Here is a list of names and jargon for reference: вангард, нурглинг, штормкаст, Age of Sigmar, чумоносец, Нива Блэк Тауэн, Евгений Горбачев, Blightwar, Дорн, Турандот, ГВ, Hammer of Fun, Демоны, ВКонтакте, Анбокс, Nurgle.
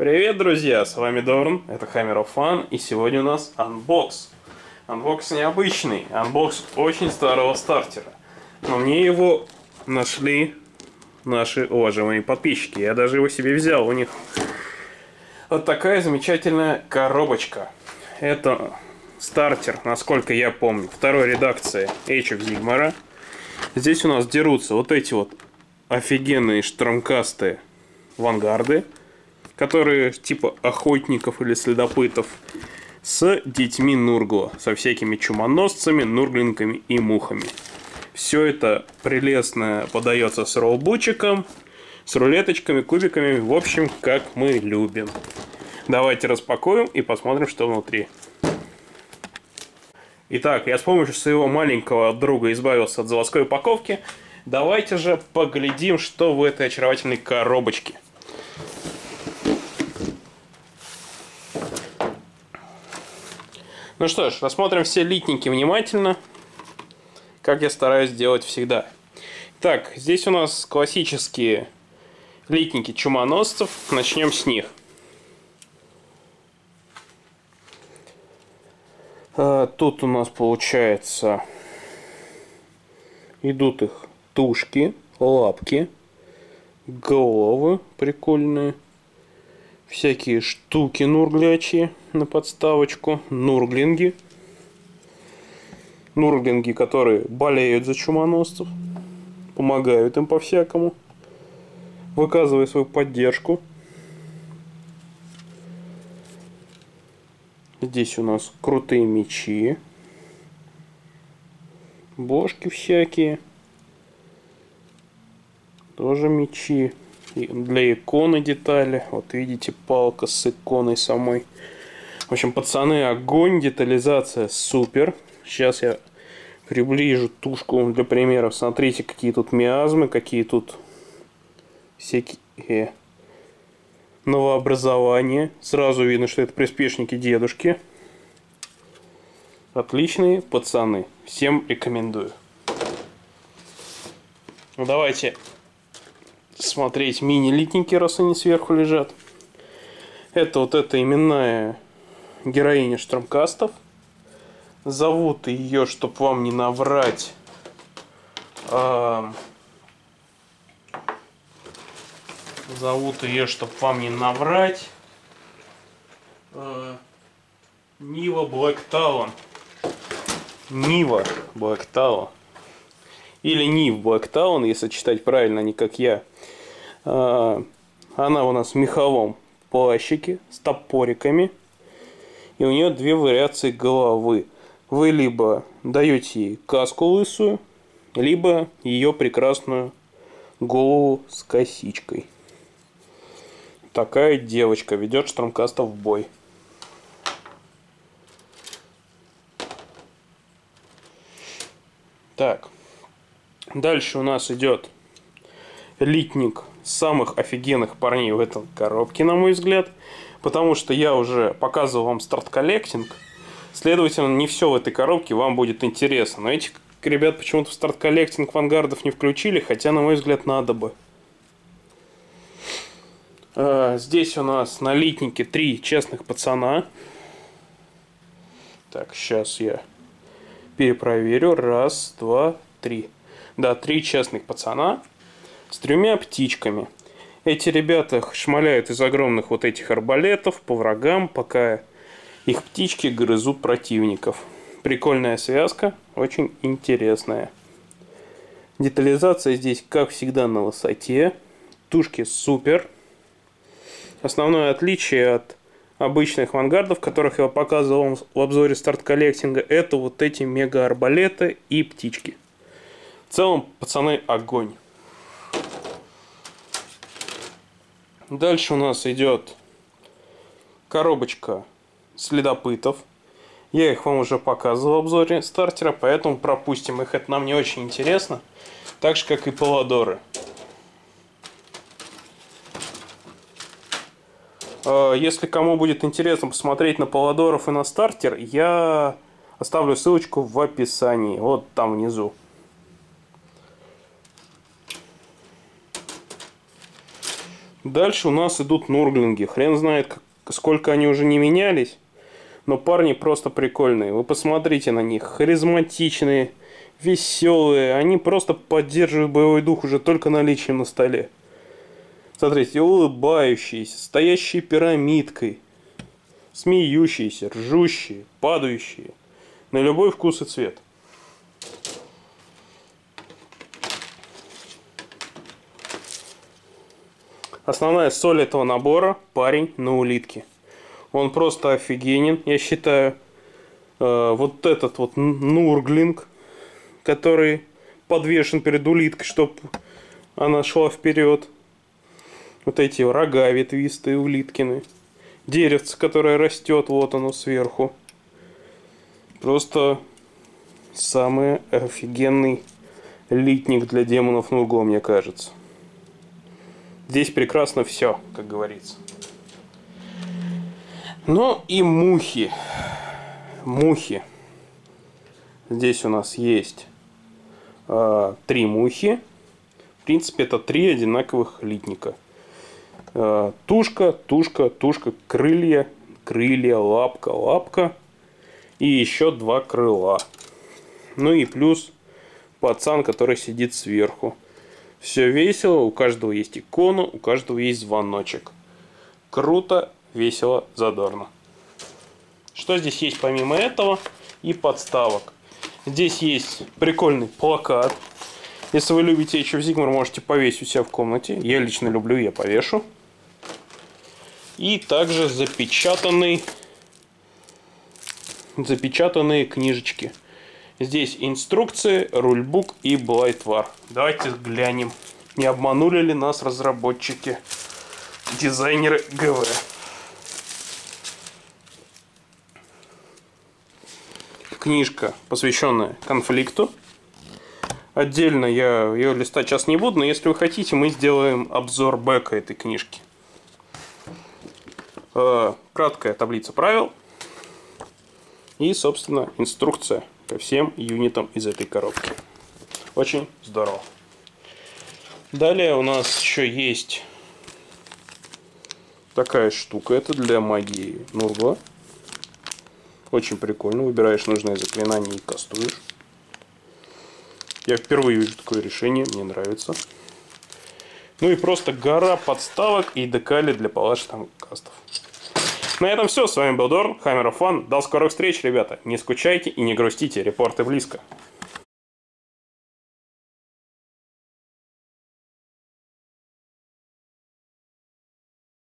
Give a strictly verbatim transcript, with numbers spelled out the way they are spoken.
Привет, друзья! С вами Дорн, это Hammer of Fun, и сегодня у нас анбокс. Анбокс необычный, анбокс очень старого стартера. Но мне его нашли наши уважаемые подписчики. Я даже его себе взял у них. Вот такая замечательная коробочка. Это стартер, насколько я помню, второй редакции Age of Sigmar. Здесь у нас дерутся вот эти вот офигенные штормкасты вангарды, которые типа охотников или следопытов, с детьми Нургла, со всякими чумоносцами, нурглинками и мухами. Все это прелестно подается с роллбучиком, с рулеточками, кубиками, в общем, как мы любим. Давайте распакуем и посмотрим, что внутри. Итак, я с помощью своего маленького друга избавился от заводской упаковки. Давайте же поглядим, что в этой очаровательной коробочке. Ну что ж, рассмотрим все литники внимательно, как я стараюсь делать всегда. Так, здесь у нас классические литники чумоносцев. Начнем с них. Тут у нас, получается, идут их тушки, лапки, головы прикольные. Всякие штуки нурглячие на подставочку. Нурглинги. Нурглинги, которые болеют за чумоносцев. Помогают им по-всякому, выказывая свою поддержку. Здесь у нас крутые мечи. Бошки всякие. Тоже мечи. И для иконы детали. Вот видите, палка с иконой самой. В общем, пацаны, огонь, детализация супер. Сейчас я приближу тушку для примеров. Смотрите, какие тут миазмы, какие тут всякие новообразования. Сразу видно, что это приспешники дедушки. Отличные пацаны. Всем рекомендую. Ну, давайте смотреть мини-литники, раз они сверху лежат. Это вот эта именная героиня штормкастов. Зовут ее, чтоб вам не наврать, э... зовут ее, чтоб вам не наврать, э... Нива Блэк Тауэн. Нива Блэк Тауэн. Или Нива Блэк Тауэн, если читать правильно, не как я. Она у нас в меховом плащике с топориками. И у нее две вариации головы. Вы либо даете ей каску лысую, либо ее прекрасную голову с косичкой. Такая девочка ведет штормкастов в бой. Так. Дальше у нас идет литник самых офигенных парней в этой коробке, на мой взгляд. Потому что я уже показывал вам старт-коллектинг. Следовательно, не все в этой коробке вам будет интересно. Но этих ребят почему-то в старт-коллектинг вангардов не включили. Хотя, на мой взгляд, надо бы. Здесь у нас на литнике три честных пацана. Так, сейчас я перепроверю. Раз, два, три. Да, три честных пацана с тремя птичками. Эти ребята шмаляют из огромных вот этих арбалетов по врагам, пока их птички грызут противников. Прикольная связка, очень интересная. Детализация здесь, как всегда, на высоте. Тушки супер. Основное отличие от обычных вангардов, которых я показывал в обзоре старт-коллектинга, это вот эти мега-арбалеты и птички. В целом, пацаны, огонь. Дальше у нас идет коробочка следопытов. Я их вам уже показывал в обзоре стартера, поэтому пропустим их. Это нам не очень интересно. Так же, как и паладоры. Если кому будет интересно посмотреть на паладоров и на стартер, я оставлю ссылочку в описании. Вот там внизу. Дальше у нас идут нурглинги. Хрен знает, сколько они уже не менялись. Но парни просто прикольные. Вы посмотрите на них. Харизматичные, веселые. Они просто поддерживают боевой дух уже только наличием на столе. Смотрите, улыбающиеся, стоящие пирамидкой, смеющиеся, ржущие, падающие. На любой вкус и цвет. Основная соль этого набора — парень на улитке. Он просто офигенен. Я считаю, э, вот этот вот нурглинг, который подвешен перед улиткой, чтобы она шла вперед. Вот эти рога ветвистые улиткины. Деревце, которое растет, вот оно сверху. Просто самый офигенный литник для демонов Нургла, мне кажется. Здесь прекрасно все, как говорится. Но и мухи. Мухи. Здесь у нас есть э, три мухи. В принципе, это три одинаковых литника. Э, тушка, тушка, тушка, крылья, крылья, лапка, лапка. И еще два крыла. Ну и плюс пацан, который сидит сверху. Все весело, у каждого есть икона, у каждого есть звоночек. Круто, весело, задорно. Что здесь есть помимо этого и подставок? Здесь есть прикольный плакат. Если вы любите Age of Sigmar, можете повесить у себя в комнате. Я лично люблю, я повешу. И также запечатанный... запечатанные книжечки. Здесь инструкции, рульбук и Blightwar. Давайте глянем, не обманули ли нас разработчики, дизайнеры ГВ. Книжка, посвященная конфликту. Отдельно я ее листать сейчас не буду, но если вы хотите, мы сделаем обзор бэка этой книжки. Краткая таблица правил. И, собственно, инструкция ко всем юнитам из этой коробки. Очень здорово. Далее у нас еще есть такая штука. Это для магии Нургла. Очень прикольно. Выбираешь нужное заклинание и кастуешь. Я впервые вижу такое решение. Мне нравится. Ну и просто гора подставок и декали для палашных кастов. На этом все. С вами был Дорн, Hammer of Fun. До скорых встреч, ребята. Не скучайте и не грустите. Репорты близко.